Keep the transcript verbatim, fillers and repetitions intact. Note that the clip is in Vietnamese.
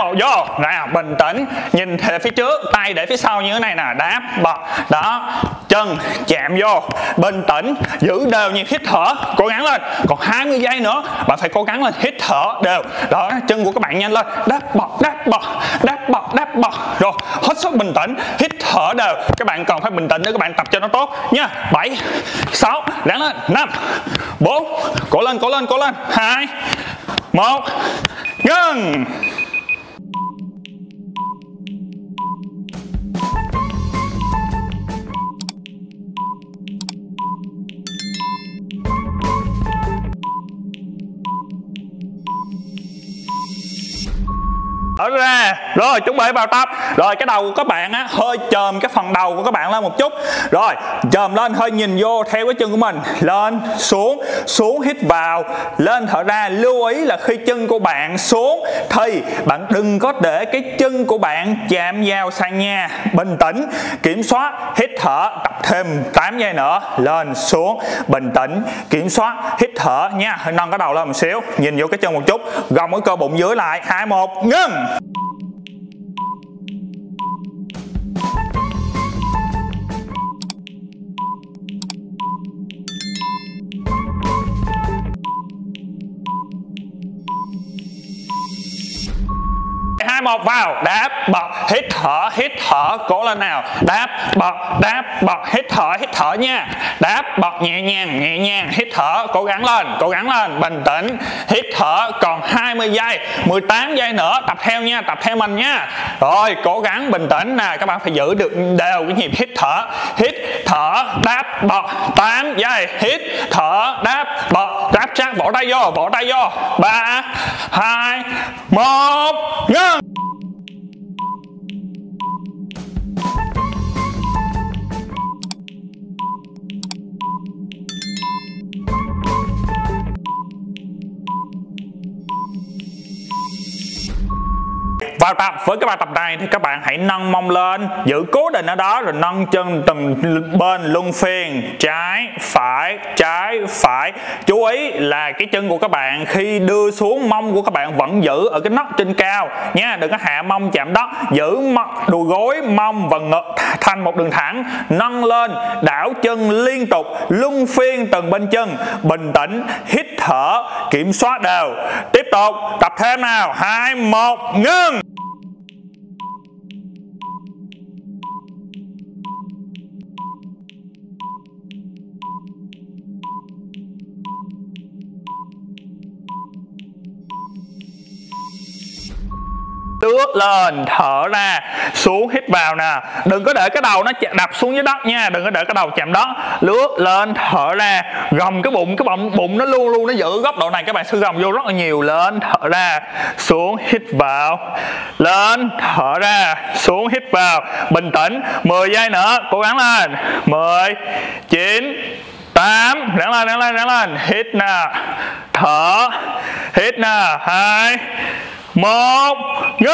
Màu vô nè, bình tĩnh nhìn về phía trước, tay để phía sau như thế này nè, đáp bật đó, chân chạm vô, bình tĩnh giữ đều nhịp hít thở, cố gắng lên, còn hai mươi giây nữa bạn phải cố gắng lên, hít thở đều đó, chân của các bạn nhanh lên, đáp bật đáp bật đáp bật đáp bật, rồi hết sức bình tĩnh, hít thở đều, các bạn còn phải bình tĩnh nữa, các bạn tập cho nó tốt nha. Bảy sáu ráng lên, năm bốn, cố lên cố lên cố lên, hai một, ngừng. Ở ra rồi, chuẩn bị vào tập rồi. Cái đầu của các bạn á, hơi chồm cái phần đầu của các bạn lên một chút, rồi chồm lên, hơi nhìn vô theo cái chân của mình, lên xuống xuống, hít vào, lên thở ra. Lưu ý là khi chân của bạn xuống thì bạn đừng có để cái chân của bạn chạm vào sàn nhà, bình tĩnh kiểm soát, hít thở, tập thêm tám giây nữa, lên xuống, bình tĩnh kiểm soát, hít thở nha. Hơi nâng cái đầu lên một xíu, nhìn vô cái chân một chút, gồng cái cơ bụng dưới lại, hai một, ngưng. Một vào, đáp bật, hít thở hít thở, cố lên nào, đáp bật đáp bật, hít thở hít thở nha, đáp bật nhẹ nhàng nhẹ nhàng, hít thở, cố gắng lên cố gắng lên, bình tĩnh hít thở, còn hai mươi giây, mười tám giây nữa, tập theo nha, tập theo mình nha. Rồi cố gắng bình tĩnh nè, các bạn phải giữ được đều cái nhịp hít thở, hít thở đáp bật, tám giây, hít thở đáp bật, đáp sát, vỗ tay vô vỗ tay vô, ba hai một, ngưng. Vào tập. Với cái bài tập này thì các bạn hãy nâng mông lên, giữ cố định ở đó, rồi nâng chân từng bên luân phiên, trái phải trái phải. Chú ý là cái chân của các bạn khi đưa xuống, mông của các bạn vẫn giữ ở cái nấc trên cao nha, đừng có hạ mông chạm đất, giữ đùi gối, mông và ngực thành một đường thẳng, nâng lên, đảo chân liên tục, luân phiên từng bên chân, bình tĩnh hít thở, kiểm soát đều. Tiếp tục tập thêm nào, hai một, ngưng. Tước lên, thở ra, xuống, hít vào nè, đừng có để cái đầu nó đập xuống dưới đất nha, đừng có để cái đầu chạm đất. Lướt lên, thở ra, gồng cái bụng, cái bụng bụng nó luôn luôn nó giữ góc độ này, các bạn sẽ gồng vô rất là nhiều. Lên, thở ra, xuống, hít vào, lên, thở ra, xuống, hít vào, bình tĩnh, mười giây nữa, cố gắng lên, mười chín tám, ráng lên ráng lên ráng lên, hít nè, thở, hít nè, hai một, ngưng.